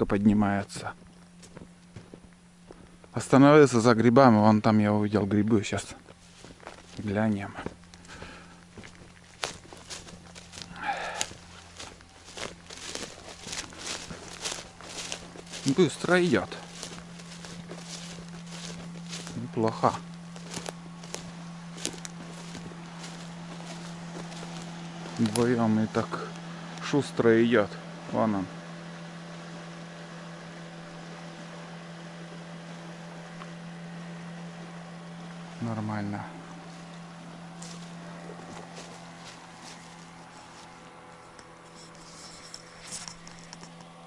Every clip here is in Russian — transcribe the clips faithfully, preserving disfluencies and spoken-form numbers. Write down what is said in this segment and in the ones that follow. веревка поднимается. Остановился за грибами. Вон там я увидел грибы. Сейчас глянем. Быстро идет. Неплохо. Вдвоем и так шустро идет. Вон он. Нормально.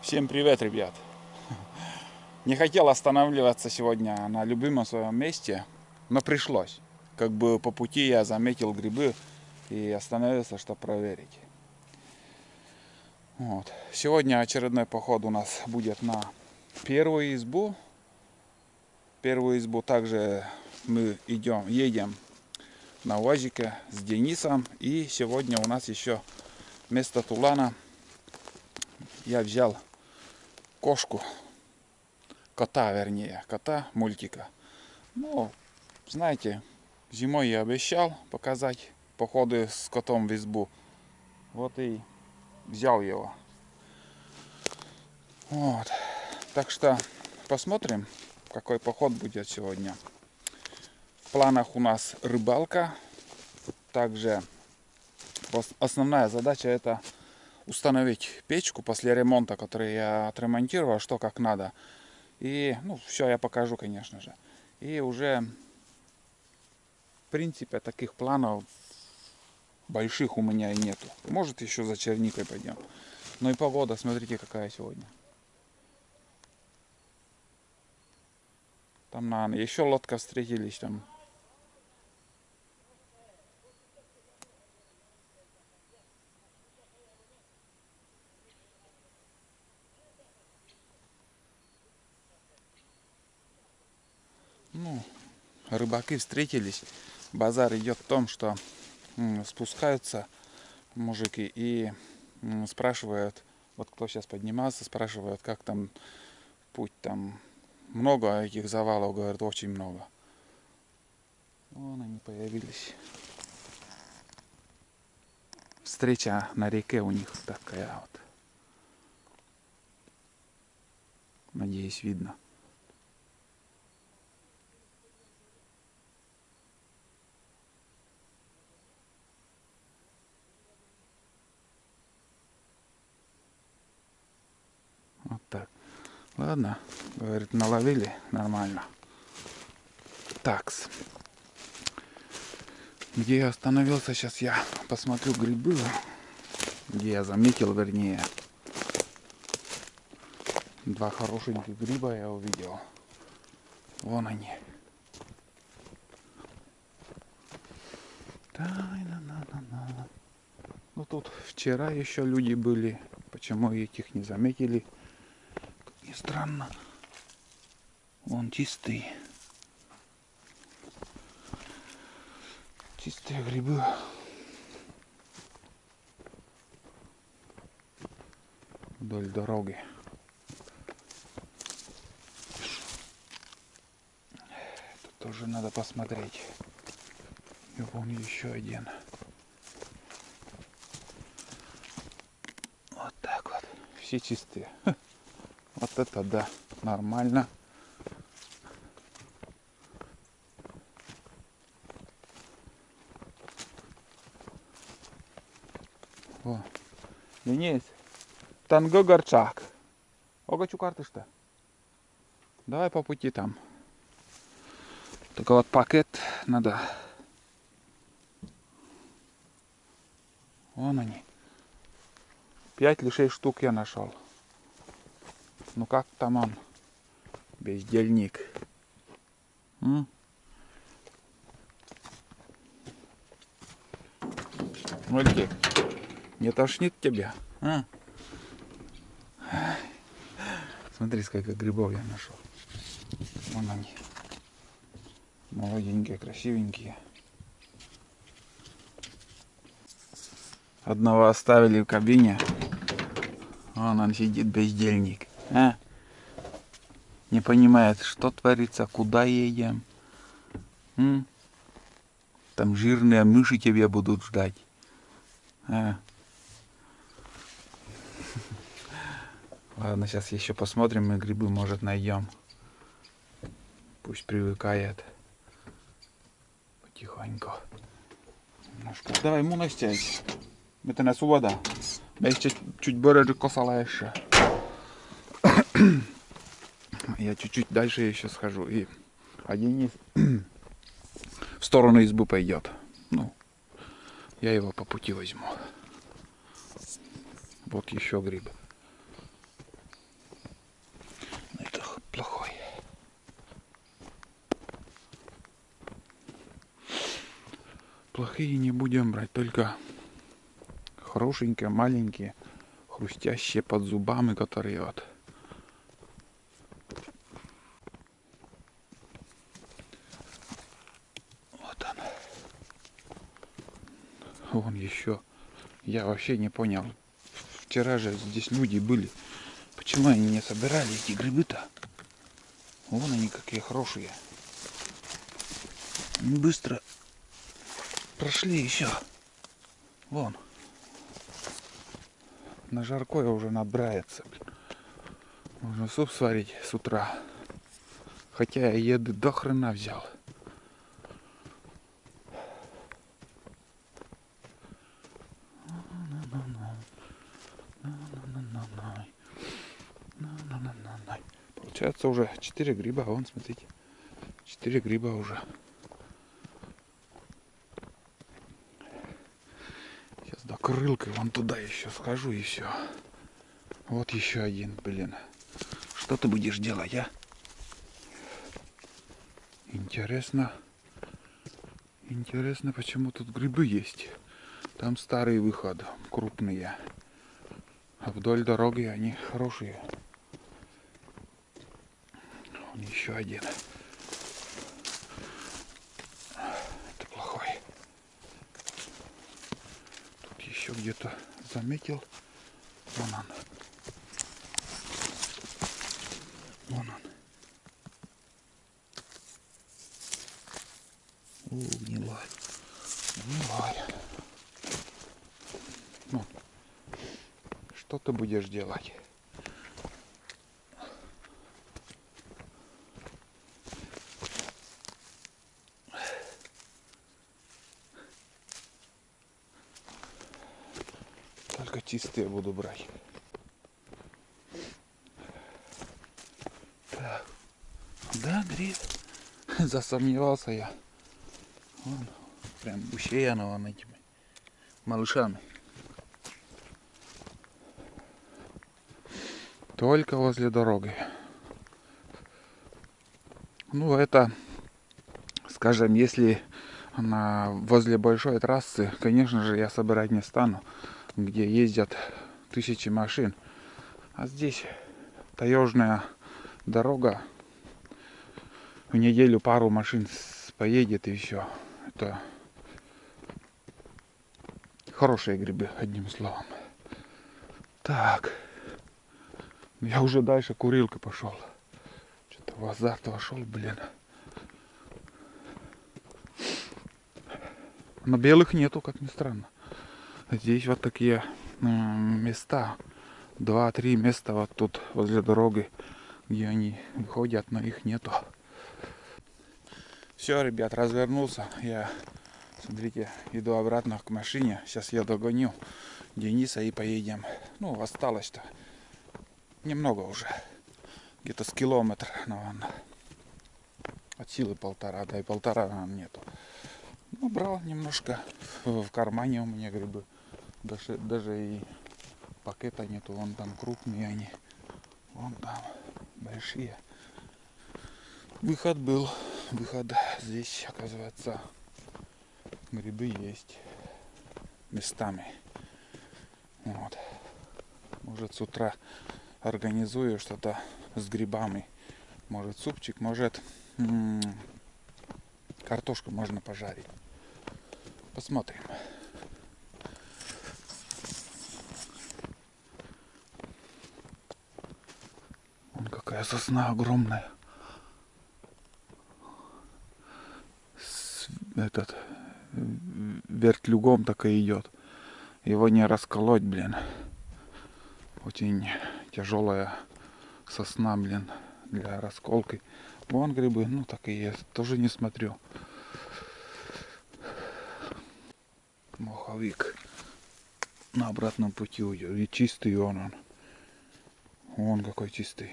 Всем привет, ребят. Не хотел останавливаться сегодня на любимом своем месте, но пришлось. Как бы по пути я заметил грибы и остановился, чтобы проверить. Вот. Сегодня очередной поход у нас будет на первую избу. Первую избу также мы идем, едем на УАЗике с Денисом. И сегодня у нас еще вместо тулана я взял кошку. Кота, вернее, кота мультика. Ну, знаете, зимой я обещал показать походы с котом в избу. Вот и взял его. Вот. Так что посмотрим, какой поход будет сегодня. В планах у нас рыбалка. Также основная задача — это установить печку после ремонта, который я отремонтировал, что как надо. И, ну, все я покажу, конечно же. И уже, в принципе, таких планов больших у меня и нету. Может, еще за черникой пойдем. Ну и погода, смотрите, какая сегодня. Там, наверное, еще лодка встретились там. Рыбаки встретились. Базар идет в том, что спускаются мужики и спрашивают, вот кто сейчас поднимался, спрашивают, как там путь, там много этих завалов, говорят, очень много. Вон они появились. Встреча на реке у них такая вот. Надеюсь, видно. Ладно, говорит, наловили нормально. Такс. Где я остановился, сейчас я посмотрю грибы. Где я заметил, вернее. Два хорошеньких гриба я увидел. Вон они. Ну тут вчера еще люди были. Почему этих не заметили? Странно. Вон чистый. Чистые грибы. Вдоль дороги. Это тоже надо посмотреть. Я помню еще один. Вот так вот. Все чистые. Вот это да, нормально. О, Денис, танго горчак. Огачу картышта. Давай по пути там. Только вот пакет надо. Вон они. Пять или шесть штук я нашел. Ну как там он, бездельник? М? Мультик, не тошнит тебя? А? Смотри, сколько грибов я нашел. Вон они. Молоденькие, красивенькие. Одного оставили в кабине. Вон он сидит, бездельник. А? не понимает, что творится, куда едем. М? Там жирные мыши тебя будут ждать. А. Ладно, сейчас еще посмотрим, мы грибы, может, найдем. Пусть привыкает. Потихоньку. Немножко. Давай ему настяйся. Это не свобода. Я еще чуть бороду косала еще. Я чуть-чуть дальше еще схожу. И один из... в сторону избы пойдет. Ну, я его по пути возьму. Вот еще гриб. Это плохой. Плохие не будем брать, только хорошенькие, маленькие, хрустящие под зубами, которые вот. Вон еще. Я вообще не понял. Вчера же здесь люди были. Почему они не собирали эти грибы-то? Вон они какие хорошие. Быстро прошли еще. Вон. На жаркое уже набрается. Можно суп сварить с утра. Хотя я еды до хрена взял. Получается уже четыре гриба, вон, смотрите, четыре гриба уже. Сейчас до крылки вон туда еще схожу и все. Вот еще один, блин. Что ты будешь делать, а? Интересно, интересно, почему тут грибы есть. Там старый выход, крупные. А вдоль дороги они хорошие. Еще один. Это плохой. Тут еще где-то заметил. Вон он. Вон он. О, гнилой. Гнилой. Ну, что ты будешь делать? Чистые буду брать. Так. Да, гриб. Засомневался я. Вон, прям ущерянован этими малышами. Только возле дороги. Ну, это, скажем, если на, возле большой трассы, конечно же, я собирать не стану, где ездят тысячи машин. А здесь таежная дорога. В неделю пару машин поедет и все. Это хорошие грибы, одним словом. Так. Я уже дальше курилкой пошел. Что-то в азарт вошел, блин. Но белых нету, как ни странно. Здесь вот такие места, два-три места вот тут возле дороги, где они выходят, но их нету. Все, ребят, развернулся. Я, смотрите, иду обратно к машине. Сейчас я догоню Дениса и поедем. Ну, осталось-то немного уже. Где-то с километра, наверное. От силы полтора, да и полтора, наверное, нету. Ну, брал немножко. В кармане у меня грибы. Даже, даже и пакета нету, вон там крупные они, вон там большие. Выход был, выход здесь, оказывается, грибы есть местами. Вот. Может, с утра организую что-то с грибами, может супчик, может м-м, картошку можно пожарить. Посмотрим. Вон какая сосна огромная. этот вертлюгом так и идет. Его не расколоть, блин. Очень тяжелая сосна, блин, для расколки. Вон грибы, ну так и есть. Тоже не смотрю. Моховик на обратном пути уйдет. И чистый он он. Вон какой чистый.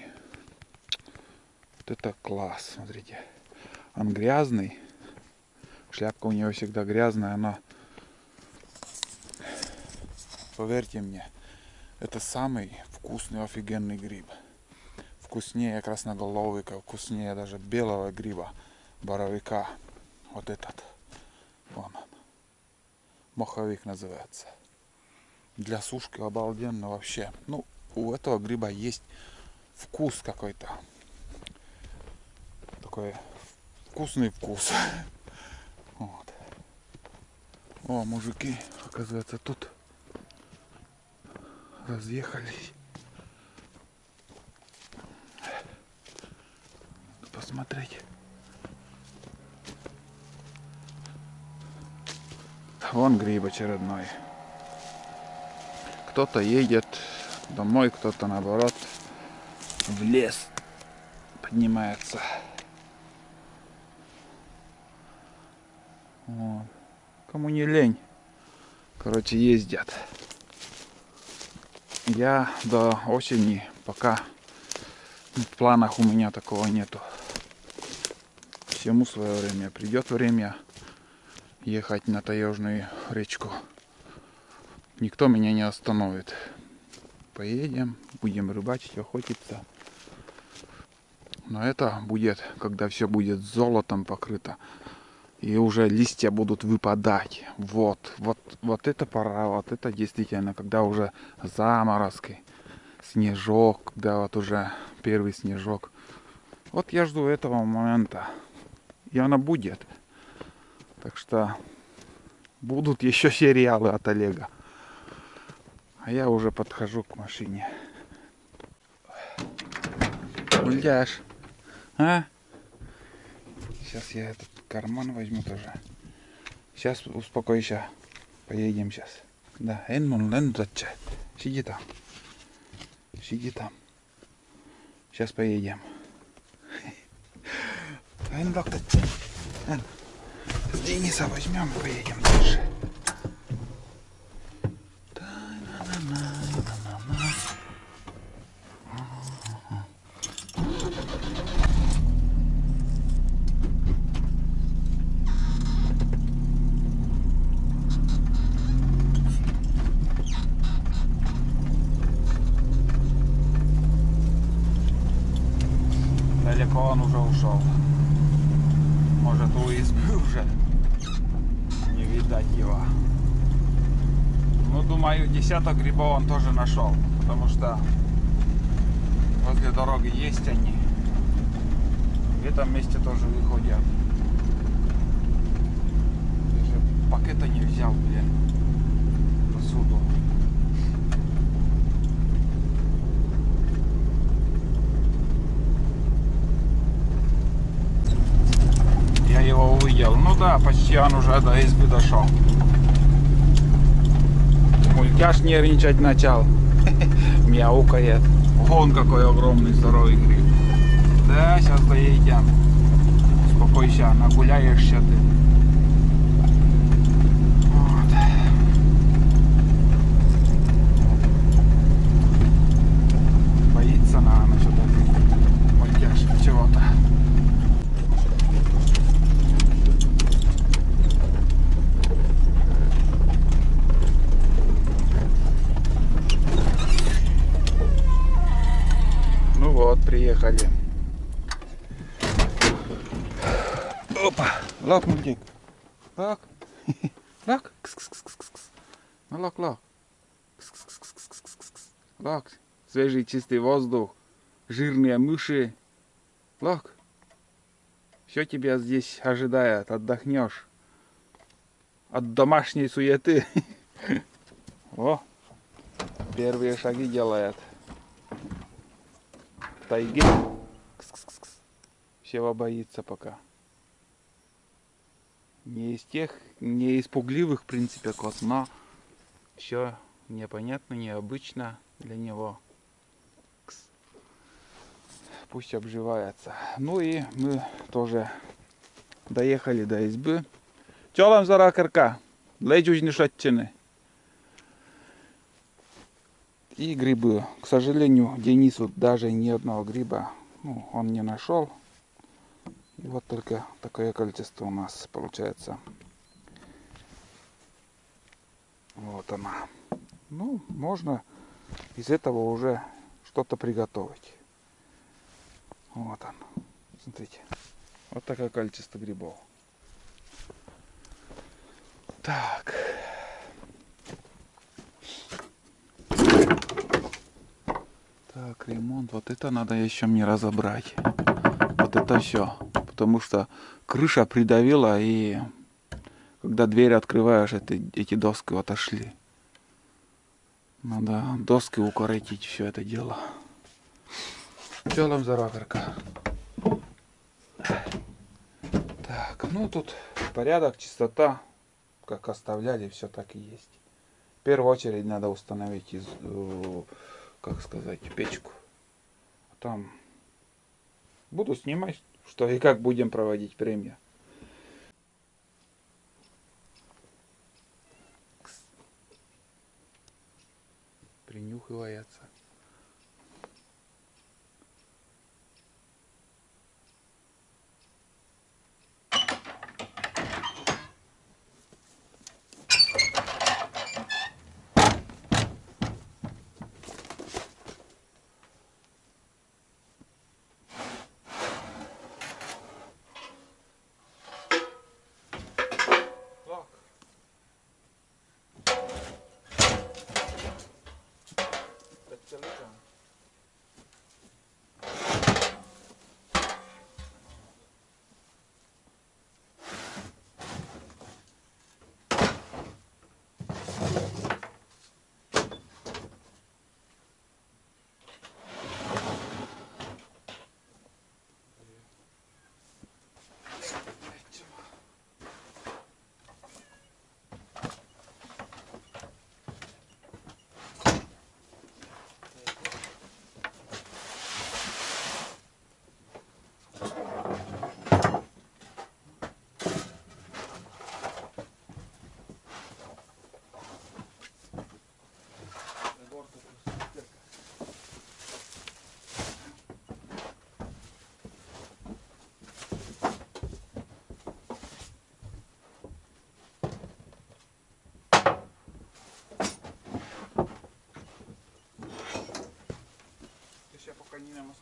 Вот это класс, смотрите. Он грязный. Шляпка у нее всегда грязная, она, поверьте мне, это самый вкусный, офигенный гриб. Вкуснее красноголовика, вкуснее даже белого гриба, боровика. Вот этот, вон он, моховик называется. Для сушки обалденно вообще. Ну, у этого гриба есть вкус какой-то. Такой вкусный вкус. Вот. О, мужики, оказывается, тут разъехались. Посмотреть. Вон гриб очередной. Кто-то едет домой, кто-то наоборот в лес поднимается. Вот. Кому не лень, короче, ездят. Я до осени пока в планах у меня такого нету. Всему свое время. Придет время ехать на таежную речку. Никто меня не остановит. Поедем, будем рыбачить, охотиться. Но это будет, когда все будет золотом покрыто. И уже листья будут выпадать. Вот, вот, вот это пора, вот это действительно, когда уже заморозки, снежок, когда вот уже первый снежок. Вот я жду этого момента. И она будет. Так что будут еще сериалы от Олега. А я уже подхожу к машине. Гуляешь, а? Сейчас я этот карман возьму тоже. Сейчас успокойся. Поедем сейчас. Да, Энмон, Лендача. Сиди там. Сиди там. Сейчас поедем. С Дениса возьмем и поедем дальше. Далеко он уже ушел. Может, у избы уже не видать его. Ну, думаю, десяток грибов он тоже нашел, потому что возле дороги есть они. В этом месте тоже выходят. Даже пакета не взял, блин, посуду. Его увидел. Ну да, почти он уже до избы дошел. Мультяш нервничать начал. Мяукает. Вон какой огромный здоровый гриб. Да, сейчас доедем. Успокойся, нагуляешься ты. Вот. Боится, наверное, что-то мультяш чего-то. Приехали. Опа, лак, мультик. Лак. Лак. Ну, лак, лак. Лак. Свежий чистый воздух. Жирные мыши. Лак. Все тебя здесь ожидает. Отдохнешь. От домашней суеты. О, первые шаги делает. Тайги. Всего боится пока. Не из тех, не из пугливых, в принципе, кот, но все непонятно, необычно для него. Пусть обживается. Ну и мы тоже доехали до избы. Чолом заракарка, ледюж не шаттины. И грибы. К сожалению, Денису даже ни одного гриба, ну, он не нашел. И вот только такое количество у нас получается. Вот она. Ну, можно из этого уже что-то приготовить. Вот он. Смотрите. Вот такое количество грибов. Так. Так, ремонт. Вот это надо еще мне разобрать. Вот это все. Потому что крыша придавила, и когда дверь открываешь, это, эти доски отошли. Надо доски укоротить, все это дело. Делаем заракарка. Так, ну тут порядок, чистота. Как оставляли, все так и есть. В первую очередь надо установить, из, как сказать, печку. Там буду снимать, что и как будем проводить время. Принюхивается.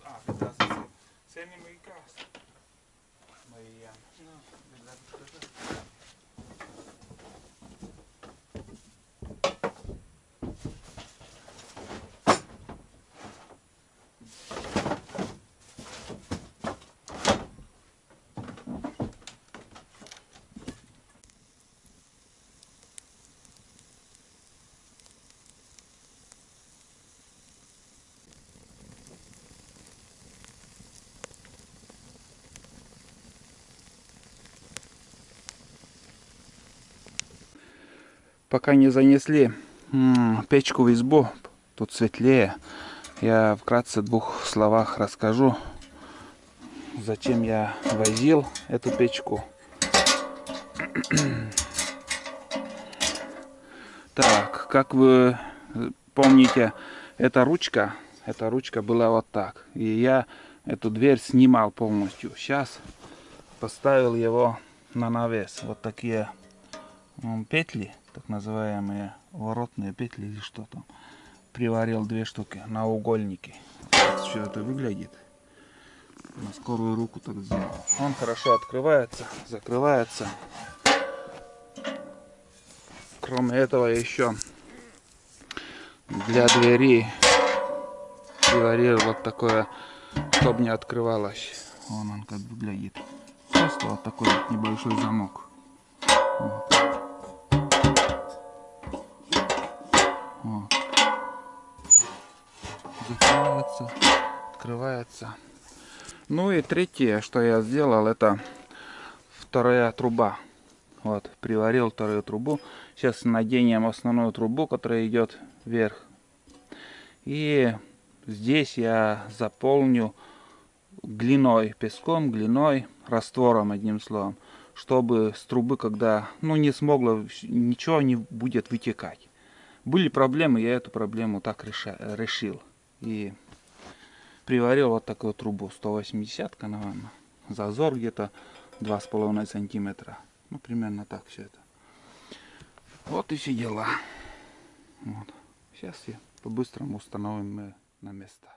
А, когда сильный маяка. Моя. Пока не занесли печку в избу, тут светлее, я вкратце в двух словах расскажу, зачем я возил эту печку. Так, как вы помните, эта ручка, эта ручка была вот так. И я эту дверь снимал полностью. Сейчас поставил его на навес. Вот такие петли, так называемые воротные петли или что там, приварил две штуки наугольники. Все это выглядит, на скорую руку так сделал. Он хорошо открывается, закрывается. Кроме этого еще для двери приварил вот такое, чтобы не открывалось. Вон он как выглядит, просто вот такой вот небольшой замок. Вот. Вот. Закрывается, открывается. Ну и третье, что я сделал, это вторая труба. Вот, приварил вторую трубу. Сейчас наденем основную трубу, которая идет вверх. И здесь я заполню глиной, песком, глиной, раствором, одним словом, чтобы с трубы, когда, ну, не смогло, ничего не будет вытекать. Были проблемы, я эту проблему так решил. И приварил вот такую трубу, сто восьмидесятка, наверное. Зазор где-то два с половиной сантиметра. Ну, примерно так все это. Вот и все дела. Вот. Сейчас я по-быстрому установим на место.